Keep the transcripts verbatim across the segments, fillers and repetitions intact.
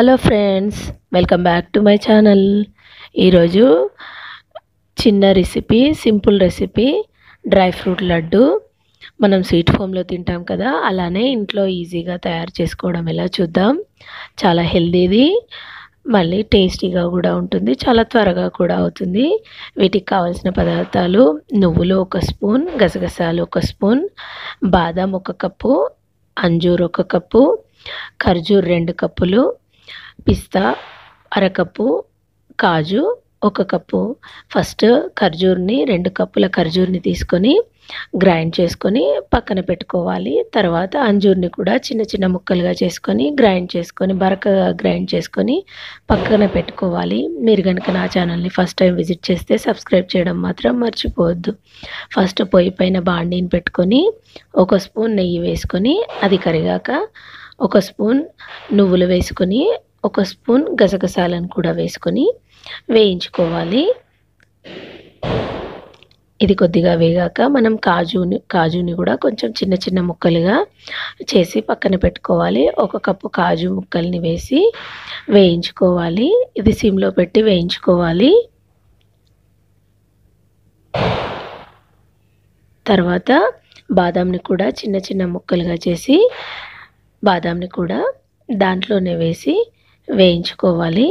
Hello friends, welcome back to my channel. ఈరోజు చిన్న recipe, simple recipe, dry fruit laddu. మనం sweet హోమ్లో తింటాం కదా, అలానే ఇంట్లో ఈజీగా తయారు చేసుకోవడం ఎలా చూద్దాం. చాలా హెల్దీది, మళ్ళీ టేస్టీగా కూడా ఉంటుంది, చాలా త్వరగా కూడా అవుతుంది. వీటికి కావాల్సిన పదార్థాలు: నువ్వులు ఒక స్పూన్, గసగసాలు ఒక స్పూన్, బాదం ఒక కప్పు, అంజూర్ ఒక కప్పు, ఖర్జూర్ రెండు కప్పులు, పిస్తా అరకప్పు, కాజు ఒక కప్పు. ఫస్ట్ ఖర్జూర్ని, రెండు కప్పుల ఖర్జూర్ని తీసుకొని గ్రైండ్ చేసుకొని పక్కన పెట్టుకోవాలి. తర్వాత అంజూర్ని కూడా చిన్న చిన్న ముక్కలుగా చేసుకొని గ్రైండ్ చేసుకొని, బరకగా గ్రైండ్ చేసుకొని పక్కన పెట్టుకోవాలి. మీరు కనుక నా ఛానల్ని ఫస్ట్ టైం విజిట్ చేస్తే సబ్స్క్రైబ్ చేయడం మాత్రం మర్చిపోవద్దు. ఫస్ట్ పొయ్యి పైన బాండీని పెట్టుకొని ఒక స్పూన్ నెయ్యి వేసుకొని, అది కరిగాక ఒక స్పూన్ నువ్వులు వేసుకొని, ఒక స్పూన్ గసగసాలను కూడా వేసుకొని వేయించుకోవాలి. ఇది కొద్దిగా వేగాక మనం కాజుని కాజుని కూడా కొంచెం చిన్న చిన్న ముక్కలుగా చేసి పక్కన పెట్టుకోవాలి. ఒక కప్పు కాజు ముక్కల్ని వేసి వేయించుకోవాలి. ఇది సిమ్లో పెట్టి వేయించుకోవాలి. తర్వాత బాదంని కూడా చిన్న చిన్న ముక్కలుగా చేసి బాదంని కూడా దాంట్లోనే వేసి వేయించుకోవాలి.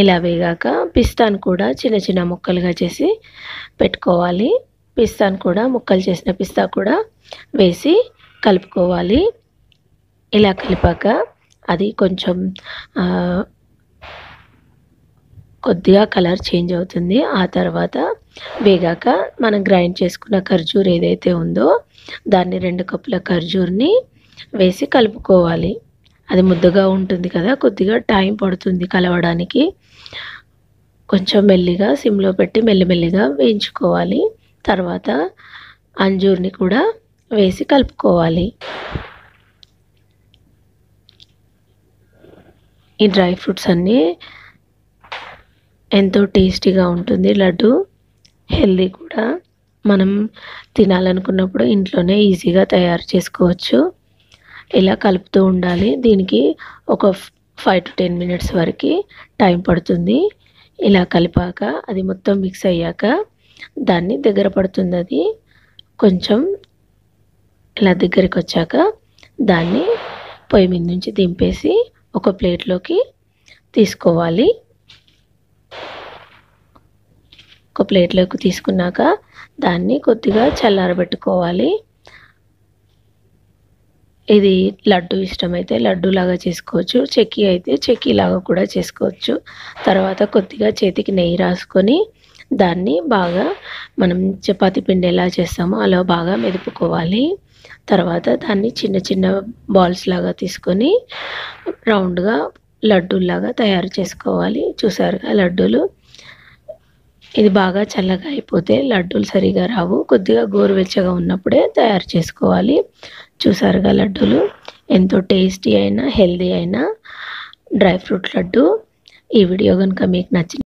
ఇలా వేగాక పిస్తాను కూడా చిన్న చిన్న ముక్కలుగా చేసి పెట్టుకోవాలి. పిస్తాను కూడా, ముక్కలు చేసిన పిస్తా కూడా వేసి కలుపుకోవాలి. ఇలా కలిపాక అది కొంచెం కొద్దిగా కలర్ చేంజ్ అవుతుంది. ఆ తర్వాత వేగాక మనం గ్రైండ్ చేసుకున్న ఖర్జూర్ ఏదైతే ఉందో దాన్ని, రెండు కప్పుల ఖర్జూర్ని వేసి కలుపుకోవాలి. అది ముద్దగా ఉంటుంది కదా, కొద్దిగా టైం పడుతుంది కలవడానికి. కొంచెం మెల్లిగా సిమ్లో పెట్టి మెల్లిమెల్లిగా వేయించుకోవాలి. తర్వాత అంజూర్ని కూడా వేసి కలుపుకోవాలి. ఈ డ్రై ఫ్రూట్స్ అన్నీ ఎంతో టేస్టీగా ఉంటుంది లడ్డు, హెల్దీ కూడా. మనం తినాలనుకున్నప్పుడు ఇంట్లోనే ఈజీగా తయారు చేసుకోవచ్చు. ఇలా కలుపుతూ ఉండాలి. దీనికి ఒక ఫైవ్ టు టెన్ మినిట్స్ వరకు టైం పడుతుంది. ఇలా కలిపాక అది మొత్తం మిక్స్ అయ్యాక దాన్ని దగ్గర పడుతుంది. అది కొంచెం ఇలా దగ్గరికి వచ్చాక దాన్ని పొయ్యి మీద నుంచి దింపేసి ఒక ప్లేట్లోకి తీసుకోవాలి. ఒక ప్లేట్లోకి తీసుకున్నాక దాన్ని కొద్దిగా చల్లారబెట్టుకోవాలి. ఇది లడ్డు ఇష్టమైతే లడ్డు లాగా చేసుకోవచ్చు, చెక్కీ అయితే చెక్కీ లాగా కూడా చేసుకోవచ్చు. తర్వాత కొద్దిగా చేతికి నెయ్యి రాసుకొని దాన్ని బాగా, మనం చపాతీ పిండి ఎలా చేస్తామో అలా బాగా మెదుపుకోవాలి. తర్వాత దాన్ని చిన్న చిన్న బాల్స్ లాగా తీసుకొని రౌండ్గా లడ్డూలాగా తయారు చేసుకోవాలి. చూసారుగా లడ్డూలు. ఇది బాగా చల్లగా అయిపోతే లడ్డూలు సరిగా రావు, కొద్దిగా గోరువెచ్చగా ఉన్నప్పుడే తయారు చేసుకోవాలి. చూసారుగా లడ్డూలు, ఎంతో టేస్టీ అయినా హెల్దీ అయినా డ్రై ఫ్రూట్ లడ్డు. ఈ వీడియో కనుక మీకు నచ్చింది